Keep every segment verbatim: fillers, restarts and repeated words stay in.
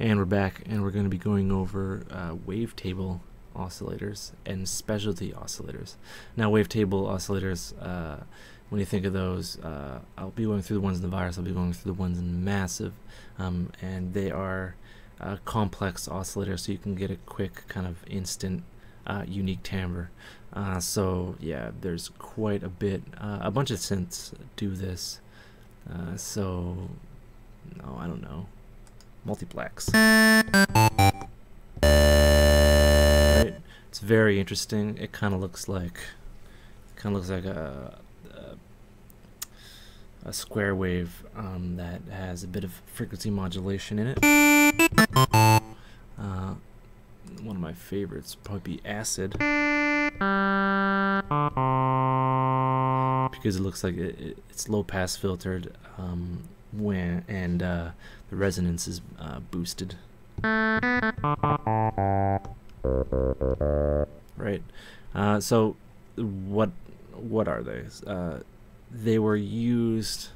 And we're back, and we're going to be going over uh, wavetable oscillators and specialty oscillators. Now, wavetable oscillators, uh, when you think of those, uh, I'll be going through the ones in the Virus, I'll be going through the ones in Massive, um, and they are uh, complex oscillators, so you can get a quick, kind of instant, uh, unique timbre. Uh, so, yeah, there's quite a bit, uh, a bunch of synths do this, uh, so, no, I don't know. Multiplex. Right? It's very interesting. It kind of looks like, kind of looks like a, a a square wave um, that has a bit of frequency modulation in it. Uh, one of my favorites would probably be Acid, because it looks like it, it, it's low pass filtered. Um, When, and uh, the resonance is uh, boosted, right? Uh, so, what what are they? Uh, they were used,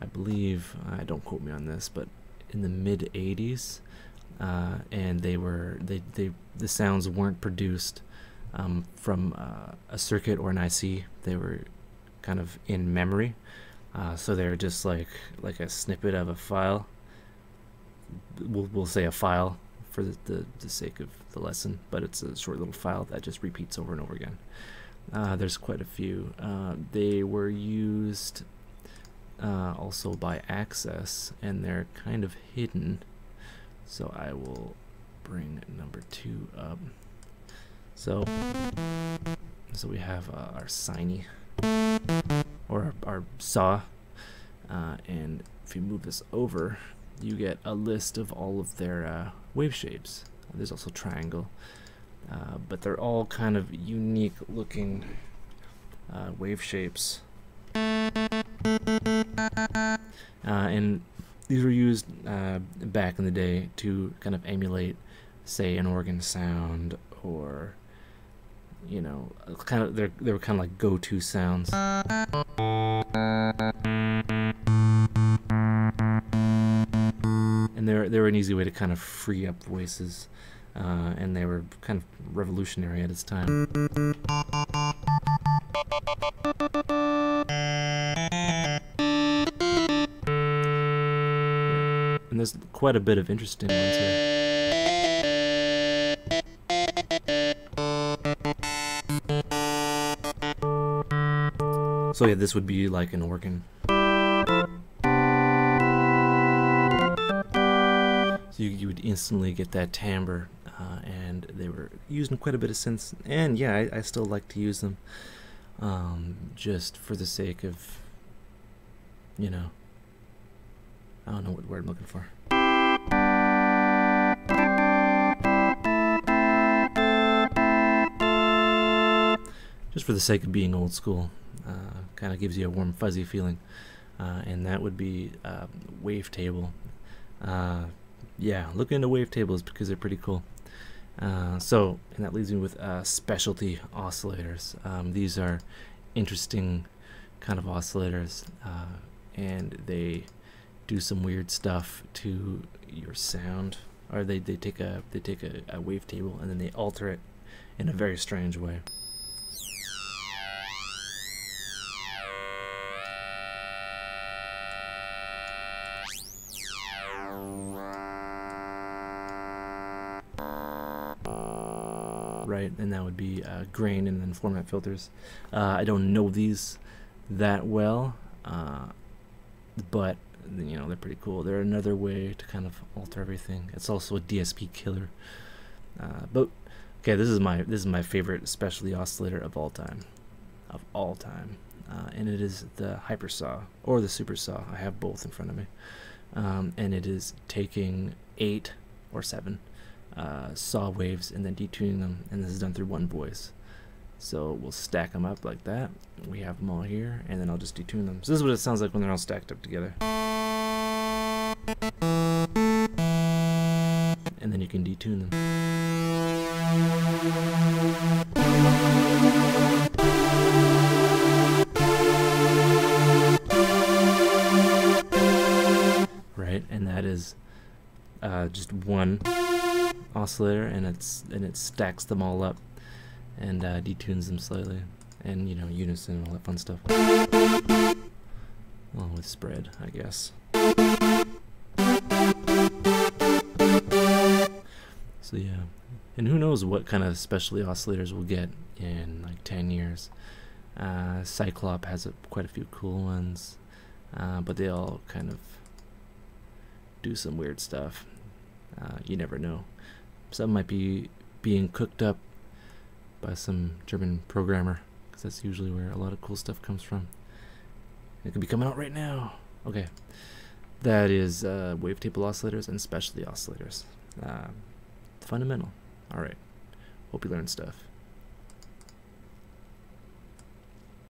I believe. I uh, don't quote me on this, but in the mid eighties, uh, and they were they they the sounds weren't produced um, from uh, a circuit or an I C. They were kind of in memory. Uh, so they're just like like a snippet of a file. We'll, we'll say a file for the, the, the sake of the lesson, but it's a short little file that just repeats over and over again. Uh, there's quite a few. Uh, they were used uh, also by Access, and they're kind of hidden. So I will bring number two up. So, so we have uh, our siny. Or our, our saw, uh, and if you move this over, you get a list of all of their uh, wave shapes. There's also triangle, uh, but they're all kind of unique looking uh, wave shapes, uh, and these were used uh, back in the day to kind of emulate, say, an organ sound, or you know, kind of they're they were kind of like go-to sounds. And they're they were an easy way to kind of free up voices, uh, and they were kind of revolutionary at its time. And there's quite a bit of interesting ones here. So yeah, this would be like an organ. So you, you would instantly get that timbre, uh, and they were used in quite a bit of synths. And yeah, I, I still like to use them, um, just for the sake of, you know, I don't know what word I'm looking for. Just for the sake of being old school. Uh, kind of gives you a warm fuzzy feeling, uh, and that would be uh, Wavetable. Uh, yeah, look into Wavetables because they're pretty cool. Uh, so, and that leaves me with uh, specialty oscillators. Um, these are interesting kind of oscillators, uh, and they do some weird stuff to your sound, or they, they take a they take a, a wavetable and then they alter it in a very strange way. Right, and that would be uh, grain and then format filters. Uh, I don't know these that well, uh, but you know they're pretty cool. They're another way to kind of alter everything. It's also a D S P killer. Uh, but okay, this is my this is my favorite specialty oscillator of all time, of all time, uh, and it is the Hypersaw or the Super Saw. I have both in front of me, um, and it is taking eight or seven. Uh, saw waves and then detuning them, and this is done through one voice. So we'll stack them up like that. We have them all here, and then I'll just detune them. So this is what it sounds like when they're all stacked up together. And then you can detune them. Right, and that is uh, just one oscillator, and it's and it stacks them all up and uh, detunes them slowly, and you know, unison and all that fun stuff. Along with spread, I guess. So yeah, and who knows what kind of specialty oscillators we'll get in like ten years. Uh, Cyclop has a, quite a few cool ones, uh, but they all kind of do some weird stuff. Uh, you never know. Some might be being cooked up by some German programmer, because that's usually where a lot of cool stuff comes from. It could be coming out right now. Okay, that is uh, wavetable oscillators and specialty oscillators. Uh, fundamental. All right, hope you learned stuff.